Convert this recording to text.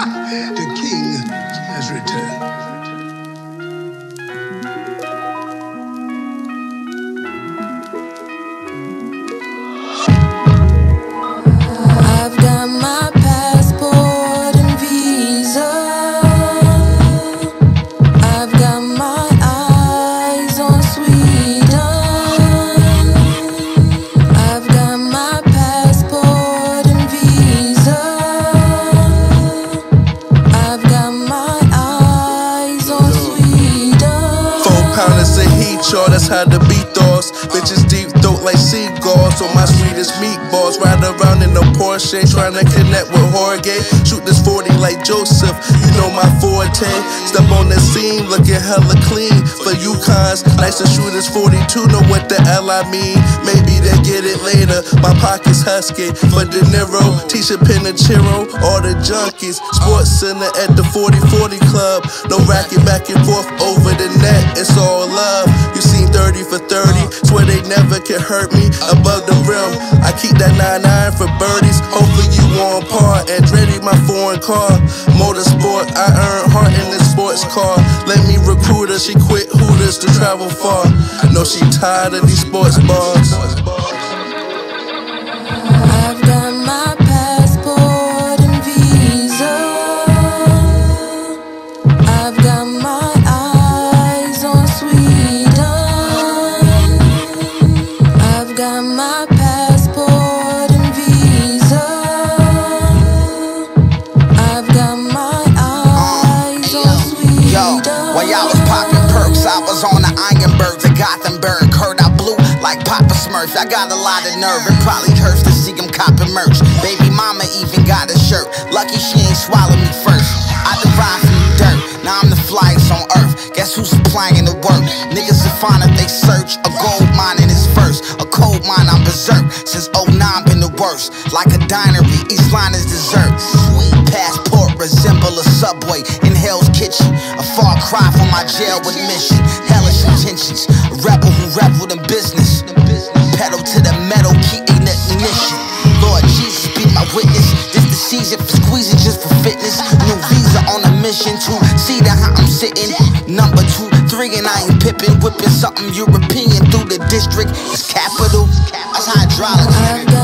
The king has returned. I've got my passport and visa. I've got my eyes on Sweden. I've got my passport and visa. I've got my eyes on Sweden. 4 pounds of heat, y'all, that's how the beat thaws. Bitches deep throat like seagulls on my sweetest meatballs. Ride around in the Porsche, trying to connect with Jorge. Shoot this 40 like Joseph, you know my forte. Step on the scene, looking hella clean. For Yukons, nice to shoot this 42, know what the L I mean. Maybe they get it later, my pockets husky. For De Niro, Tisha Pinachero, all the junkies. Sports Center at the 4040 Club. No racket back and forth over the net, it's all love. You seen 30 for 30, swear they never can hurt me. Above the rim, I keep that 9-9 for birdies. Hopefully you on par, Andretti my foreign car. Motorsport, I earn heart in this sports car. Let me recruit her, she quit Hooters to travel far. I know she tired of these sports bars. I've got my passport and visa. I've got my eyes on Sweden. I've got my passport and visa. I've got my eyes on Sweden. Yo, while y'all was popping perks, I was on the Ironberg to Gothenburg. Heard I blew like Papa Smurf. I got a lot of nerve. It probably hurts to see them copping merch. Baby mama even got a shirt. Lucky she ain't swallowed me first. I derived from the dirt. Now I'm the flyest on earth. Guess who's supplying the work? Niggas will find if they search. A gold mine in his verse. A cold mine, I'm berserk. Since 09 been the worst. Like a dinery, each line is dessert. Sweet passport resemble a subway in Hell's Kitchen. A far cry from my jail with mission. Hellish intentions. A rebel who reveled in business. Pedal to the metal, keep ignition. Lord Jesus, be my witness. This the season for squeezing just for fitness. New visa on a mission to see the how I'm sitting. Number 2, 3, and I ain't pippin'. Whipping something European through the district. It's capital. That's hydraulic.